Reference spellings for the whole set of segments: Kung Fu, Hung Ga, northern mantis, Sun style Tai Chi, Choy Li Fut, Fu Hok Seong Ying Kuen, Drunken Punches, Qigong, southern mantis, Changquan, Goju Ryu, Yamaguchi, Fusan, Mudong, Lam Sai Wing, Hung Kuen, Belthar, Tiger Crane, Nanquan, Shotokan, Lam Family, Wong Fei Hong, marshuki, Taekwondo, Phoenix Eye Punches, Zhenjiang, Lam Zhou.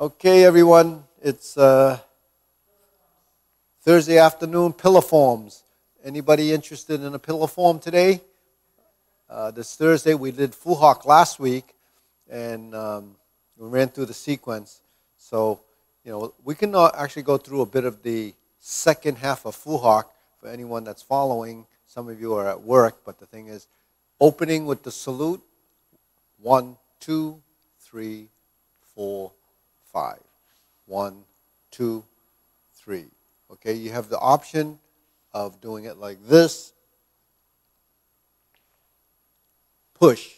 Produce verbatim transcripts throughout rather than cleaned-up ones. Okay, everyone, it's uh, Thursday afternoon, pillar forms. Anybody interested in a pillar form today? Uh, this Thursday, we did Fu Hok last week, and um, we ran through the sequence. So, you know, we can actually go through a bit of the second half of Fu Hok for anyone that's following. Some of you are at work, but the thing is, opening with the salute, one, two, three, four, five. One, two, three. Okay, you have the option of doing it like this. Push.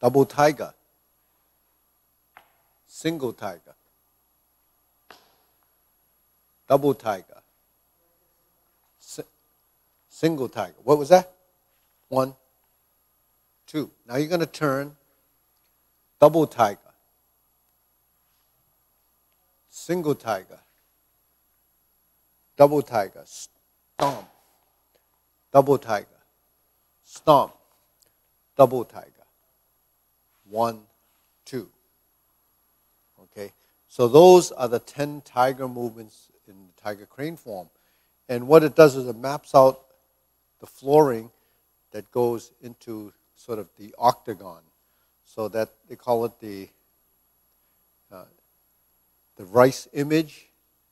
Double tiger. Single tiger. Double tiger. Si single tiger. What was that? One, two. Now you're going to turn. Double tiger. Single tiger, double tiger, stomp, double tiger, stomp, double tiger, one, two. Okay, so those are the ten tiger movements in the tiger crane form. And what it does is it maps out the flooring that goes into sort of the octagon. So that they call it the uh, the rice image,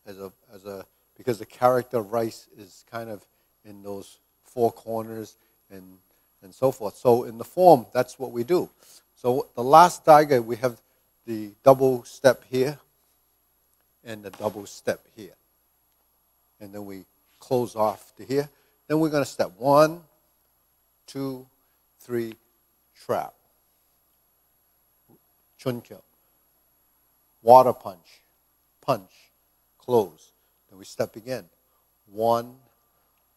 as a, as a, because the character of rice is kind of in those four corners and, and so forth. So in the form, that's what we do. So the last tiger, we have the double step here and the double step here. And then we close off to here. Then we're going to step one, two, three, trap. Chunkyo. Water punch. Punch, close. Then we step again. One,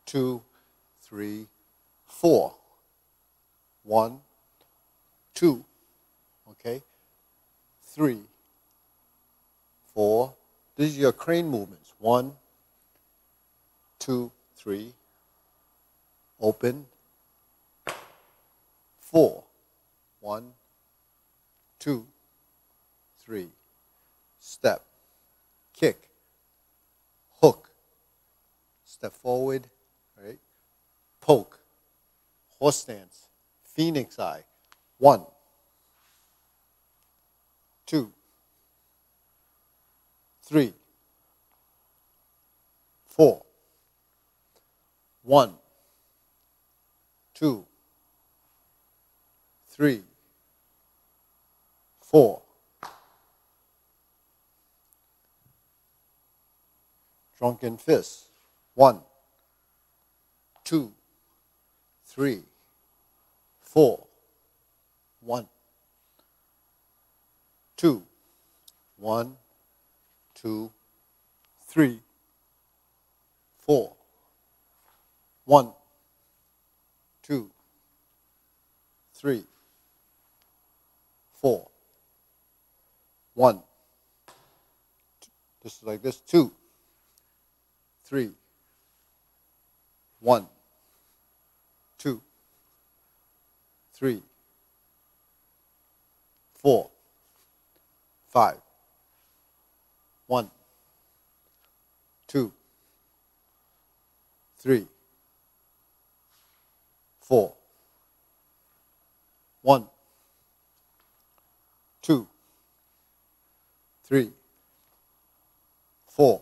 two, three, four. One, two, okay? Three, four. This is your crane movements. One, two, three, open, four. One, two, three, step. Kick, hook, step forward, right? Poke, horse stance, phoenix eye, one, two, three, four, one, two, three, four. Drunken fist. One, two, three, four. One, two, one, two, three, four. One, two, three, four. One. This is like this. Two. Three, one, two, three, four, five, one, two, three, four, one, two, three, four.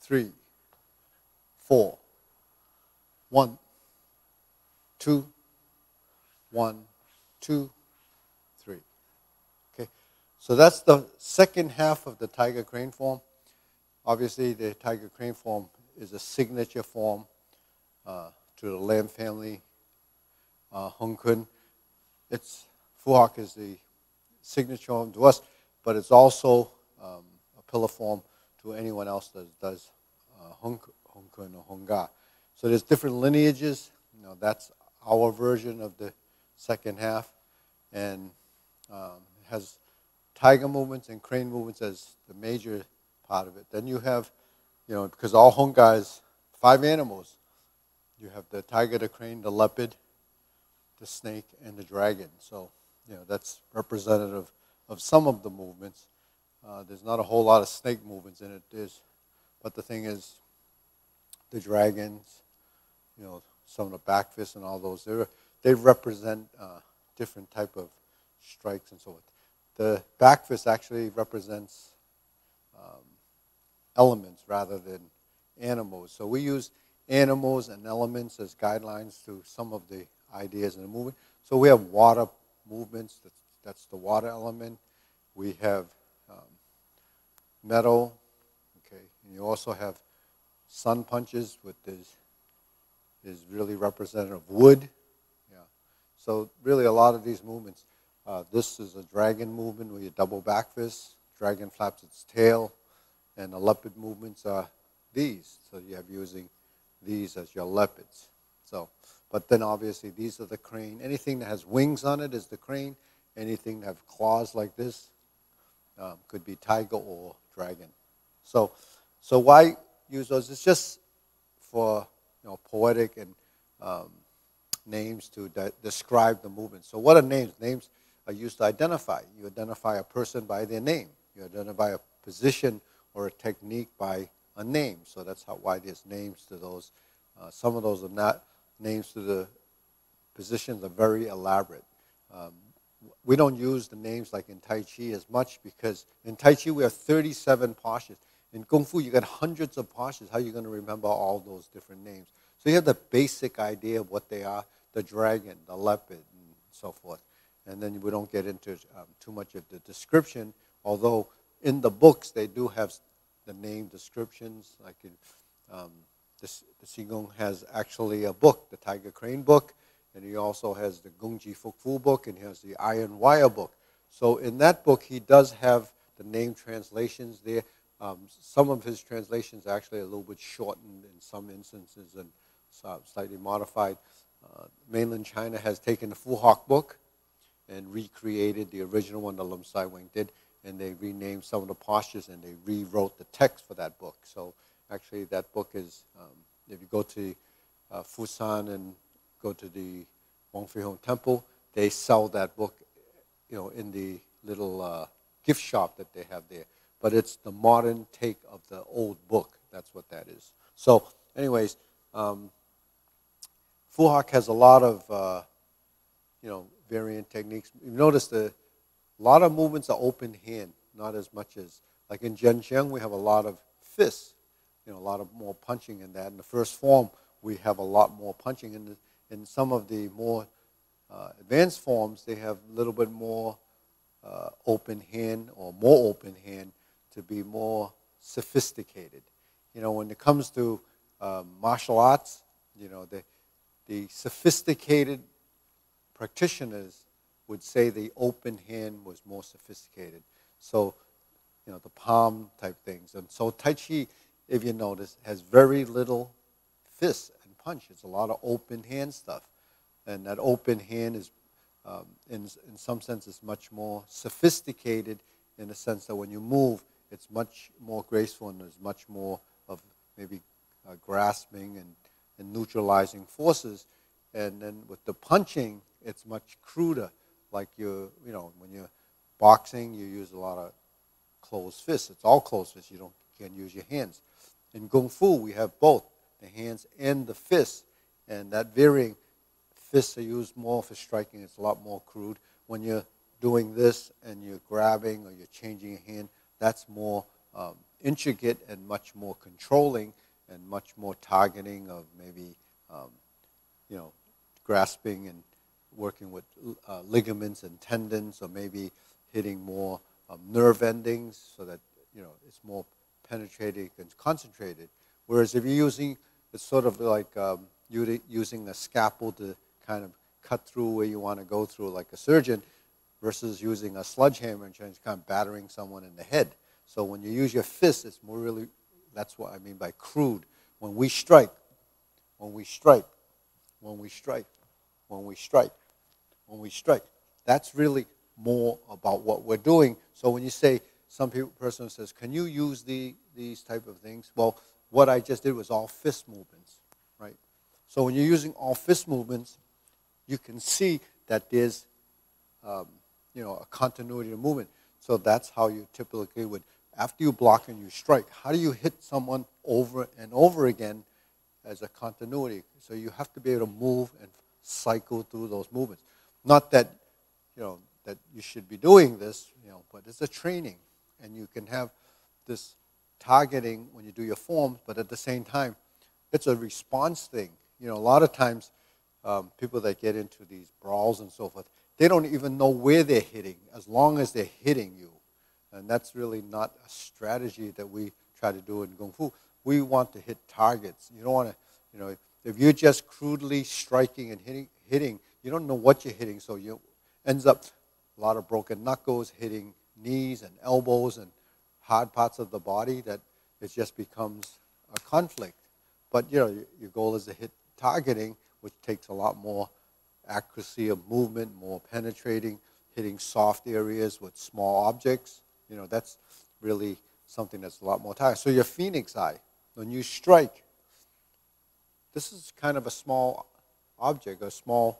three, four, one, two, one, two, three. Okay, so that's the second half of the tiger crane form. Obviously, the tiger crane form is a signature form uh, to the Lam family, uh, Hung Kuen. It's Fu Hok is the signature form to us, but it's also um, a pillar form to anyone else that does uh, Hung, Hung Kuen or Hung Ga. So there's different lineages. You know, that's our version of the second half, and um, it has tiger movements and crane movements as the major part of it. Then you have, you know, because all Hung Ga is five animals. You have the tiger, the crane, the leopard, the snake, and the dragon. So, you know, that's representative of some of the movements. Uh, there's not a whole lot of snake movements in it. There's, but the thing is, the dragons, you know, some of the back fists and all those, they represent uh, different type of strikes and so forth. The back fist actually represents um, elements rather than animals. So we use animals and elements as guidelines to some of the ideas in the movement. So we have water movements, that's, that's the water element. We have um, metal, okay, and you also have sun punches, which is, is really representative of wood. Yeah. So really a lot of these movements. Uh, this is a dragon movement where you double back fist, dragon flaps its tail, and the leopard movements are these. So you have using these as your leopards. So, but then obviously these are the crane. Anything that has wings on it is the crane. Anything that have claws like this um, could be tiger or dragon. So, so why use those? It's just for, you know, poetic and um, names to de describe the movement. So what are names? Names are used to identify. You identify a person by their name. You identify a position or a technique by a name. So that's how, why there's names to those. Uh, some of those are not names to the positions, are very elaborate. Um, we don't use the names like in Tai Chi as much, because in Tai Chi we have thirty-seven postures. In Kung Fu you got hundreds of postures. How are you going to remember all those different names? So you have the basic idea of what they are, the dragon, the leopard, and so forth. And then we don't get into um, too much of the description, although in the books they do have the name descriptions. Like in, um, this, the Qigong has actually a book, the Tiger Crane book, and he also has the Gongji Fuk Fu book, and he has the Iron Wire book. So in that book he does have the name translations there. Um, some of his translations are actually a little bit shortened in some instances and slightly modified. Uh, mainland China has taken the Fu Hok book and recreated the original one that Lam Sai Wing did, and they renamed some of the postures and they rewrote the text for that book. So actually that book is, um, if you go to uh, Fusan and go to the Wong Fei Hong temple, they sell that book, you know, in the little uh, gift shop that they have there. But it's the modern take of the old book. That's what that is. So anyways, um, Fu Hok has a lot of, uh, you know, variant techniques. You notice the a lot of movements are open hand, not as much as, like in Zhenjiang, we have a lot of fists, you know, a lot of more punching in that. In the first form, we have a lot more punching. In, the, in some of the more uh, advanced forms, they have a little bit more uh, open hand or more open hand, to be more sophisticated. You know, when it comes to uh, martial arts, you know, the, the sophisticated practitioners would say the open hand was more sophisticated. So, you know, the palm type things. And so Tai Chi, if you notice, has very little fists and punch. It's a lot of open hand stuff. And that open hand is, um, in, in some sense, is much more sophisticated, in the sense that when you move, it's much more graceful, and there's much more of maybe uh, grasping and, and neutralizing forces. And then with the punching, it's much cruder. Like you, you know, when you're boxing, you use a lot of closed fists. It's all closed fists. You don't you can't use your hands. In Kung Fu, we have both the hands and the fists, and that varying fists are used more for striking. It's a lot more crude. When you're doing this and you're grabbing or you're changing your hand, that's more um, intricate and much more controlling and much more targeting of maybe, um, you know, grasping and working with uh, ligaments and tendons, or maybe hitting more um, nerve endings so that, you know, it's more penetrating and concentrated. Whereas if you're using, it's sort of like um, using a scalpel to kind of cut through where you want to go through, like a surgeon, versus using a sledgehammer and just kind of battering someone in the head. So when you use your fist, it's more really, that's what I mean by crude. When we strike, when we strike, when we strike, when we strike, when we strike, that's really more about what we're doing. So when you say, some people, person says, can you use the, these type of things? Well, what I just did was all fist movements, right? So when you're using all fist movements, you can see that there's, um, you know, a continuity of movement. So that's how you typically would, after you block and you strike, how do you hit someone over and over again as a continuity? So you have to be able to move and cycle through those movements. Not that, you know, that you should be doing this, you know, but it's a training. And you can have this targeting when you do your forms, but at the same time, it's a response thing. You know, a lot of times, um, people that get into these brawls and so forth, they don't even know where they're hitting, as long as they're hitting you. And that's really not a strategy that we try to do in Kung Fu. We want to hit targets. You don't want to, you know, if you're just crudely striking and hitting, hitting, you don't know what you're hitting, so you ends up a lot of broken knuckles, hitting knees and elbows and hard parts of the body, that it just becomes a conflict. But you know, your goal is to hit targeting, which takes a lot more accuracy of movement, more penetrating, hitting soft areas with small objects. You know, that's really something that's a lot more tired. So your phoenix eye, when you strike, this is kind of a small object, a small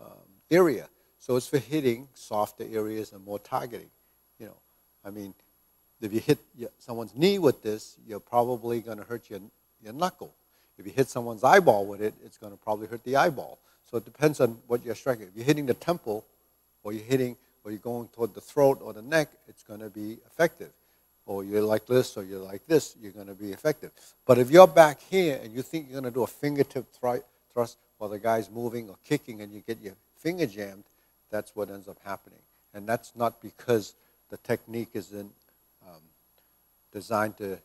um, area. So it's for hitting softer areas and more targeting. You know, I mean, if you hit someone's knee with this, you're probably going to hurt your, your knuckle. If you hit someone's eyeball with it, it's going to probably hurt the eyeball. So it depends on what you're striking. If you're hitting the temple, or you're hitting, or you're going toward the throat or the neck, it's going to be effective. Or you're like this, or you're like this, you're going to be effective. But if you're back here and you think you're going to do a fingertip thrust while the guy's moving or kicking and you get your finger jammed, that's what ends up happening. And that's not because the technique isn't um, designed to,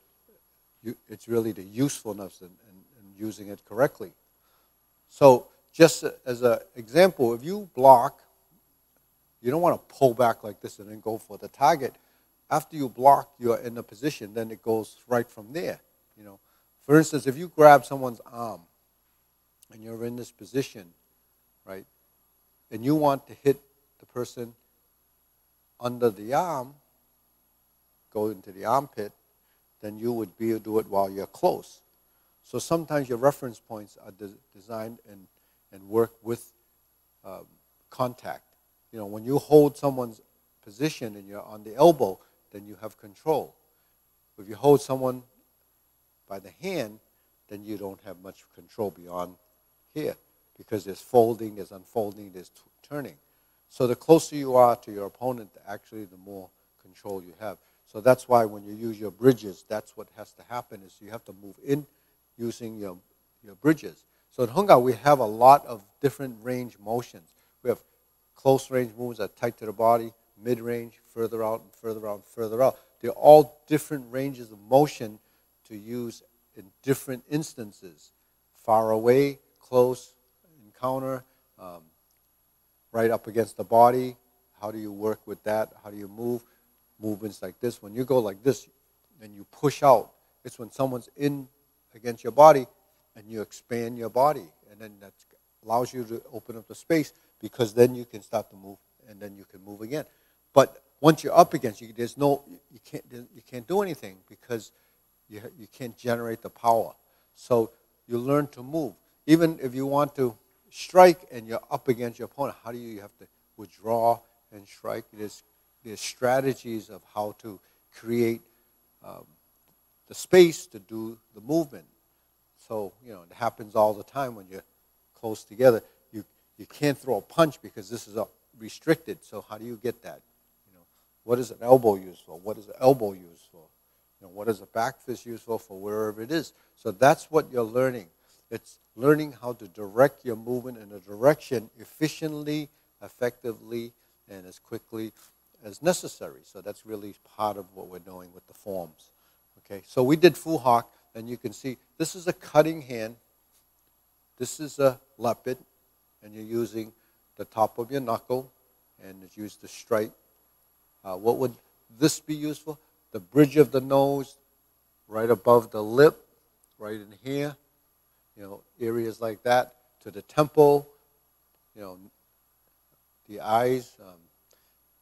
you, it's really the usefulness and, and, and using it correctly. So just as an example, if you block, you don't want to pull back like this and then go for the target. After you block, you're in a position, then it goes right from there. You know, for instance, if you grab someone's arm and you're in this position, right, and you want to hit the person under the arm, go into the armpit, then you would be able to do it while you're close. So sometimes your reference points are de designed and, and work with um, contact. You know, when you hold someone's position and you're on the elbow, then you have control. If you hold someone by the hand, then you don't have much control beyond here, because there's folding, there's unfolding, there's turning. So the closer you are to your opponent, actually the more control you have. So that's why when you use your bridges, that's what has to happen, is you have to move in using your, your bridges. So in Hung Ga, we have a lot of different range motions. We have close range moves that are tight to the body, mid-range, further out and further out and further out. They're all different ranges of motion to use in different instances. Far away, close, encounter, um, right up against the body. How do you work with that? How do you move? Movements like this. When you go like this and you push out, it's when someone's in against your body and you expand your body. And then that allows you to open up the space, because then you can start to move and then you can move again. But once you're up against you, there's no, you can't, you can't do anything, because you, you can't generate the power. So you learn to move. Even if you want to strike and you're up against your opponent, how do you, you have to withdraw and strike? There's, there's strategies of how to create um, the space to do the movement. So, you know, it happens all the time when you're close together. You, you can't throw a punch because this is a restricted. So how do you get that? You know, what is an elbow used for? What is an elbow used for? You know, what is a back fist used for, for wherever it is? So that's what you're learning. It's learning how to direct your movement in a direction efficiently, effectively, and as quickly as necessary. So that's really part of what we're doing with the forms. Okay, so we did Fu Hok, and you can see this is a cutting hand. This is a leopard, and you're using the top of your knuckle and it's used to strike. Uh, what would this be used for? The bridge of the nose, right above the lip, right in here, you know, areas like that, to the temple, you know, the eyes. Um,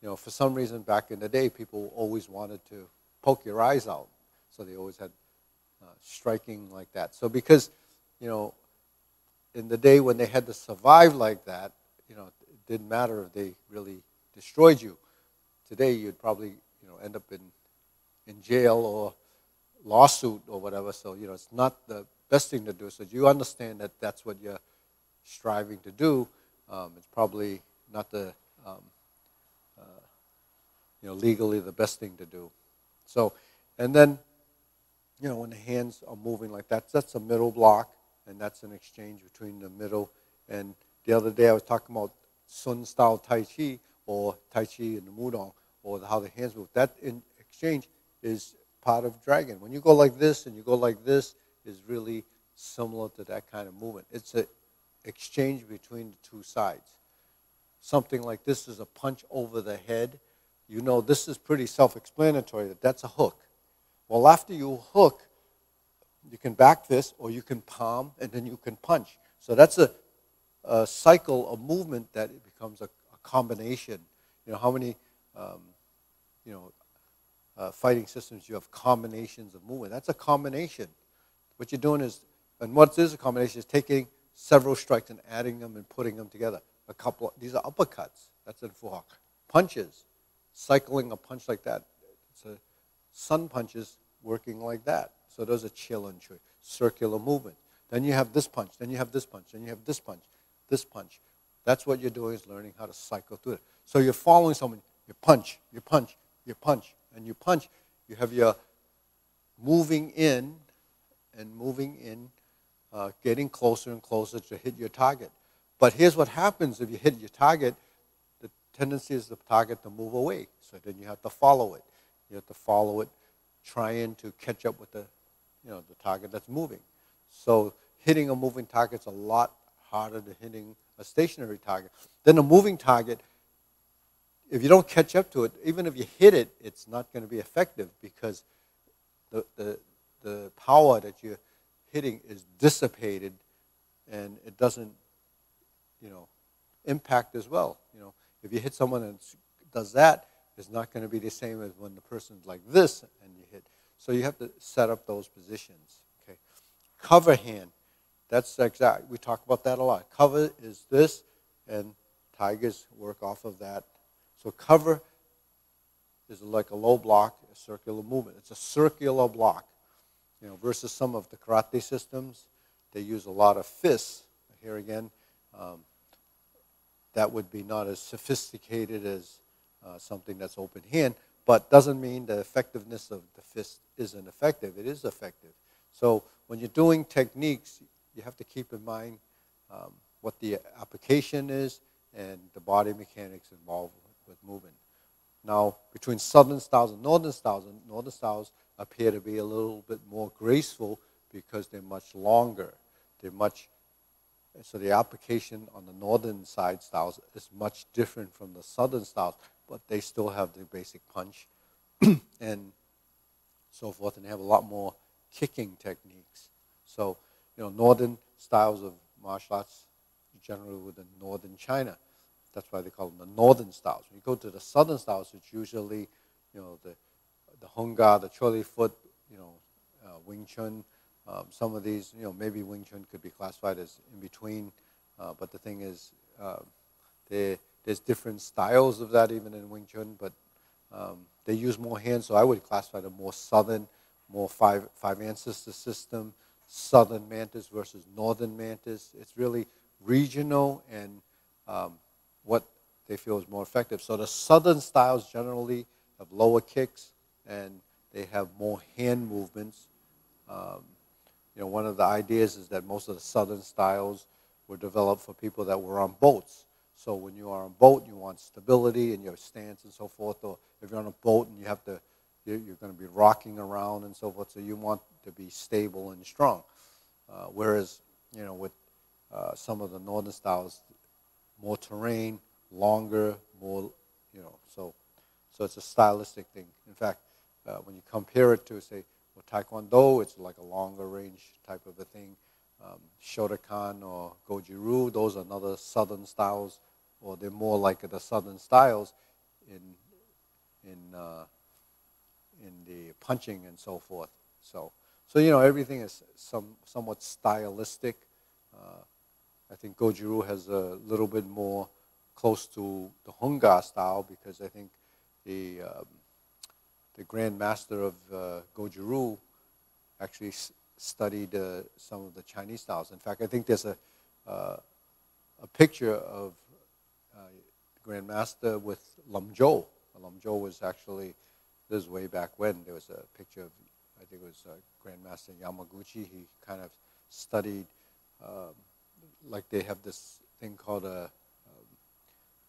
you know, for some reason back in the day, people always wanted to poke your eyes out, so they always had uh, striking like that. So because, you know, in the day when they had to survive like that, you know, it didn't matter if they really destroyed you. Today, you'd probably, you know, end up in in jail or lawsuit or whatever. So, you know, it's not the best thing to do. So you understand that that's what you're striving to do. Um, it's probably not the, um, uh, you know, legally the best thing to do. So, and then, you know, when the hands are moving like that, that's a middle block. And that's an exchange between the middle. And the other day I was talking about Sun style Tai Chi, or Tai Chi in the Mudong, or the, how the hands move. That in exchange is part of dragon. When you go like this and you go like this, is really similar to that kind of movement. It's an exchange between the two sides. Something like this is a punch over the head. You know, this is pretty self-explanatory, that that's a hook. Well, after you hook, you can back this, or you can palm, and then you can punch. So that's a, a cycle of movement that it becomes a, a combination. You know, how many, um, you know, uh, fighting systems you have combinations of movement. That's a combination. What you're doing is, and what is a combination, is taking several strikes and adding them and putting them together. A couple of, these are uppercuts. That's in Fu Hok. Punches, cycling a punch like that. It's a, sun punches working like that. So those are chill and chui, circular movement. Then you have this punch, then you have this punch, then you have this punch, this punch. That's what you're doing, is learning how to cycle through it. So you're following someone, you punch, you punch, you punch, and you punch. You have your moving in and moving in, uh, getting closer and closer to hit your target. But here's what happens if you hit your target. The tendency is the target to move away. So then you have to follow it. You have to follow it, trying to catch up with the, you know, the target that's moving. So hitting a moving target's a lot harder than hitting a stationary target. Then a moving target, if you don't catch up to it, even if you hit it, it's not going to be effective, because the, the, the power that you're hitting is dissipated, and it doesn't, you know, impact as well. You know, if you hit someone and does that, it's not going to be the same as when the person's like this and you hit. So you have to set up those positions. Okay, cover hand. That's exact. We talk about that a lot. Cover is this, and tigers work off of that. So cover is like a low block, a circular movement. It's a circular block. You know, versus some of the karate systems, they use a lot of fists. Here again, um, that would be not as sophisticated as uh, something that's open hand. But doesn't mean the effectiveness of the fist isn't effective. It is effective. So when you're doing techniques, you have to keep in mind um, what the application is and the body mechanics involved with, with movement. Now, between southern styles and northern styles, and northern styles appear to be a little bit more graceful because they're much longer. They're much, so the application on the northern side styles is much different from the southern styles. But they still have the basic punch and so forth, and they have a lot more kicking techniques. So, you know, northern styles of martial arts generally within northern China. That's why they call them the northern styles. When you go to the southern styles, it's usually, you know, the the Hung Ga, the Choy Li Fut, you know, uh, Wing Chun. Um, some of these, you know, maybe Wing Chun could be classified as in between. Uh, but the thing is, uh, they're There's different styles of that even in Wing Chun, but um, they use more hands, so I would classify the more southern, more five, five ancestor system, southern mantis versus northern mantis. It's really regional and um, what they feel is more effective. So the southern styles generally have lower kicks and they have more hand movements. Um, you know, one of the ideas is that most of the southern styles were developed for people that were on boats. So when you are on a boat, you want stability in your stance and so forth. Or if you're on a boat and you have to, you're, you're going to be rocking around and so forth. So you want to be stable and strong. Uh, whereas, you know, with uh, some of the northern styles, more terrain, longer, more, you know, so so it's a stylistic thing. In fact, uh, when you compare it to, say, well, Taekwondo, it's like a longer range type of a thing. Um, Shotokan or Goju Ryu, those are another southern styles, or they're more like the southern styles in in uh, in the punching and so forth. So so you know, everything is some somewhat stylistic. Uh, I think Goju Ryu has a little bit more close to the Hung Ga style, because I think the um, the Grand Master of uh, Goju Ryu actually s studied uh, some of the Chinese styles. In fact, I think there's a uh, a picture of uh, Grand Master with Lam Zhou. Lam Zhou was actually, this is way back when, there was a picture of, I think it was uh, Grand Master Yamaguchi. He kind of studied, um, like they have this thing called a,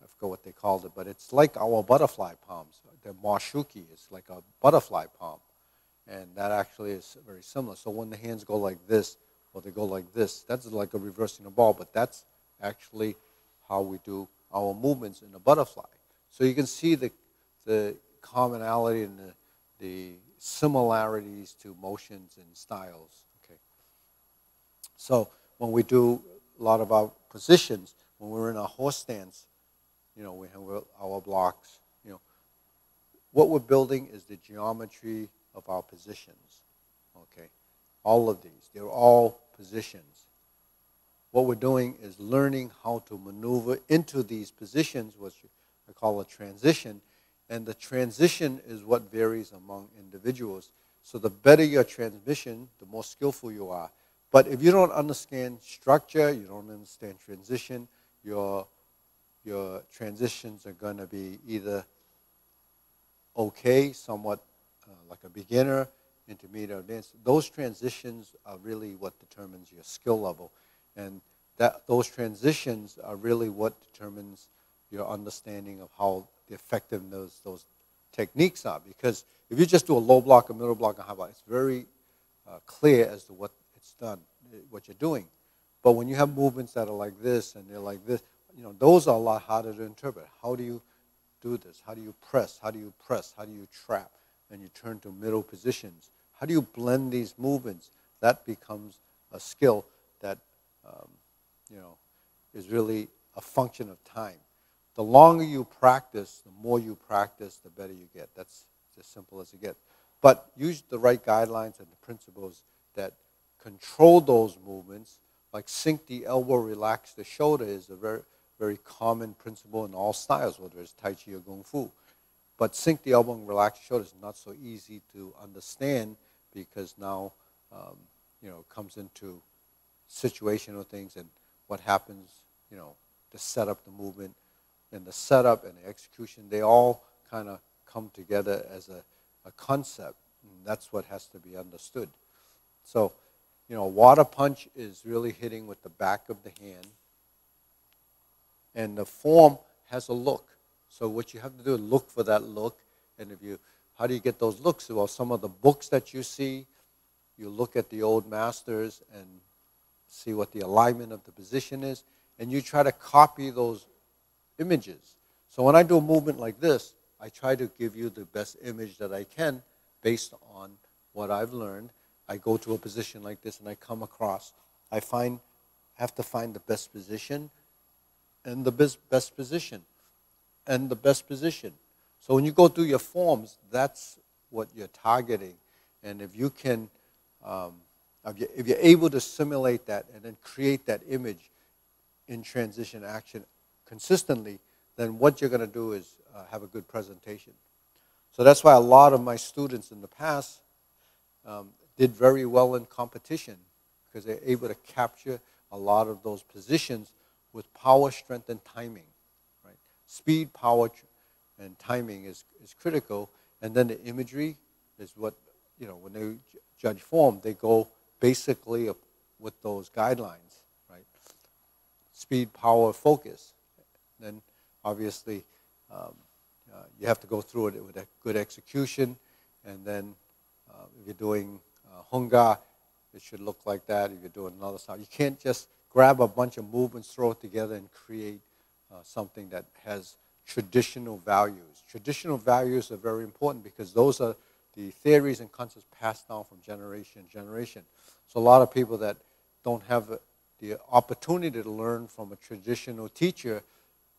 I forgot what they called it, but it's like our butterfly palms. The marshuki is like a butterfly palm, and that actually is very similar. So when the hands go like this, or they go like this, that's like a reversing a ball, but that's actually how we do our movements in a butterfly. So you can see the, the commonality and the, the similarities to motions and styles. Okay. So when we do a lot of our positions, when we're in a horse stance, you know, we have our blocks, you know. What we're building is the geometry of our positions, okay? All of these, they're all positions. What we're doing is learning how to maneuver into these positions, which I call a transition, and the transition is what varies among individuals. So the better your transmission, the more skillful you are. But if you don't understand structure, you don't understand transition, you're your transitions are going to be either okay, somewhat uh, like a beginner, intermediate, or advanced. Those transitions are really what determines your skill level. And that those transitions are really what determines your understanding of how effective those, those techniques are. Because if you just do a low block, a middle block, a high block, it's very uh, clear as to what it's done, what you're doing. But when you have movements that are like this and they're like this, you know, those are a lot harder to interpret. How do you do this? How do you press? How do you press? How do you trap? And you turn to middle positions. How do you blend these movements? That becomes a skill that, um, you know, is really a function of time. The longer you practice, the more you practice, the better you get. That's as simple as it gets. But use the right guidelines and the principles that control those movements, like sink the elbow, relax the shoulder is a very... very common principle in all styles, whether it's Tai Chi or Kung Fu. But sink the elbow and relax the shoulder is not so easy to understand, because now, um, you know, it comes into situational things and what happens, you know, the setup, the movement, and the setup and the execution, they all kind of come together as a, a concept. And that's what has to be understood. So, you know, water punch is really hitting with the back of the hand. And the form has a look. So what you have to do is look for that look. And if you, how do you get those looks? Well, some of the books that you see, you look at the old masters and see what the alignment of the position is, and you try to copy those images. So when I do a movement like this, I try to give you the best image that I can based on what I've learned. I go to a position like this and I come across. I find, have to find the best position, and the best position, and the best position. So when you go through your forms, that's what you're targeting. And if you can, um, if you're able to simulate that and then create that image in transition action consistently, then what you're going to do is uh, have a good presentation. So that's why a lot of my students in the past um, did very well in competition, because they're able to capture a lot of those positions with power, strength, and timing, right? Speed, power, and timing is, is critical. And then the imagery is what, you know, when they judge form, they go basically up with those guidelines, right? Speed, power, focus. Then obviously um, uh, you have to go through it with a good execution. And then uh, if you're doing uh, Hung Ga, it should look like that. If you're doing another style, you can't just grab a bunch of movements, throw it together, and create uh, something that has traditional values. Traditional values are very important because those are the theories and concepts passed down from generation to generation. So a lot of people that don't have the opportunity to learn from a traditional teacher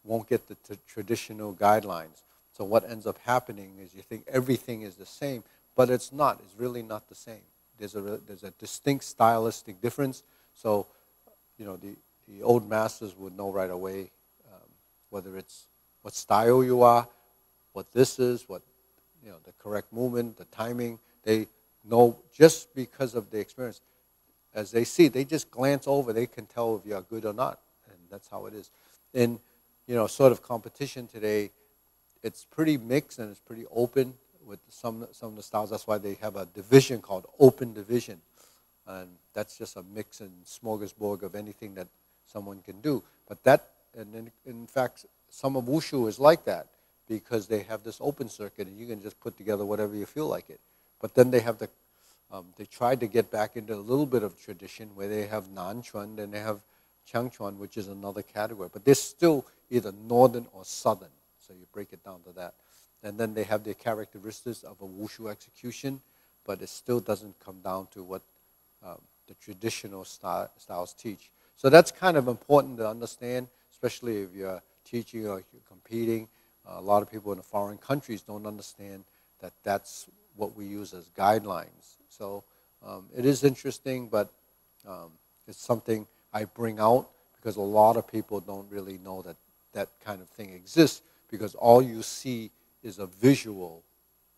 won't get the t traditional guidelines. So what ends up happening is you think everything is the same, but it's not. It's really not the same. There's a, there's a distinct stylistic difference. So, you know, the, the old masters would know right away um, whether it's what style you are, what this is, what, you know, the correct movement, the timing. They know just because of the experience. As they see, they just glance over. They can tell if you are good or not, and that's how it is. And, you know, sort of competition today, it's pretty mixed and it's pretty open with some, some of the styles. That's why they have a division called open division. And that's just a mix and smorgasbord of anything that someone can do. But that, and in, in fact, some of Wushu is like that because they have this open circuit and you can just put together whatever you feel like it. But then they have the, um, they tried to get back into a little bit of tradition where they have Nanquan and they have Changquan, which is another category. But they're still either northern or southern. So you break it down to that. And then they have the characteristics of a Wushu execution, but it still doesn't come down to what um, the traditional style, styles teach. So that's kind of important to understand, especially if you're teaching or you're competing. Uh, a lot of people in the foreign countries don't understand that that's what we use as guidelines. So um, it is interesting, but um, it's something I bring out because a lot of people don't really know that that kind of thing exists because all you see is a visual,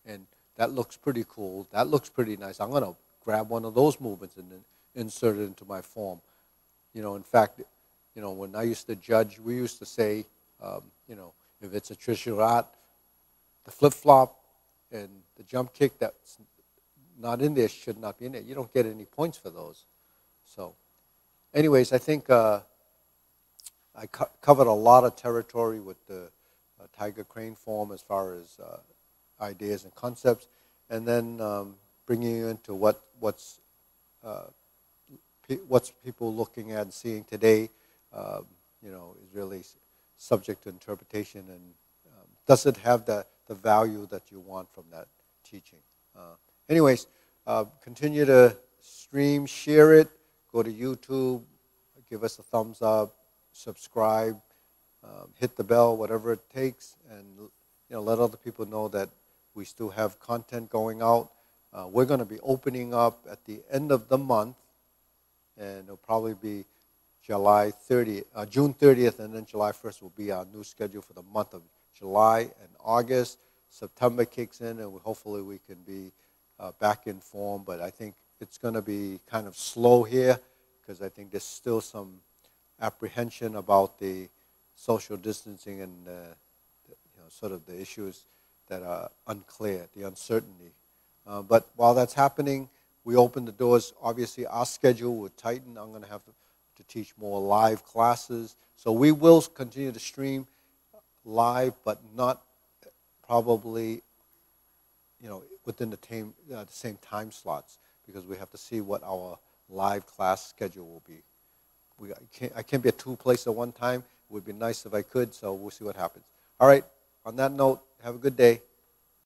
and that looks pretty cool, that looks pretty nice. I'm going to grab one of those movements and then insert it into my form. You know, in fact, you know, when I used to judge, we used to say, um, you know, if it's a traditional art, the flip-flop and the jump kick that's not in there should not be in there. You don't get any points for those. So anyways, I think uh, I co covered a lot of territory with the Uh, tiger crane form as far as uh, ideas and concepts, and then um, bringing you into what what's uh, pe what's people looking at and seeing today, um, you know, is really subject to interpretation and um, does it have the, the value that you want from that teaching. Uh, anyways, uh, continue to stream, share it, go to YouTube, give us a thumbs up, subscribe, Um, hit the bell, whatever it takes, and you know, let other people know that we still have content going out. Uh, we're going to be opening up at the end of the month, and it'll probably be July thirtieth, uh, June thirtieth, and then July first will be our new schedule for the month of July and August. September kicks in, and we, hopefully we can be uh, back in form, but I think it's going to be kind of slow here because I think there's still some apprehension about the social distancing and uh, you know, sort of the issues that are unclear, the uncertainty. Uh, but while that's happening, we open the doors. Obviously, our schedule will tighten. I'm going to have to, to teach more live classes. So we will continue to stream live, but not probably, you know, within the, tame, uh, the same time slots because we have to see what our live class schedule will be. We, I, can't, I can't be at two places at one time. It would be nice if I could, so we'll see what happens. All right, on that note, have a good day.